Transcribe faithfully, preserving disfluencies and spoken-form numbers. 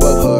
wipe up her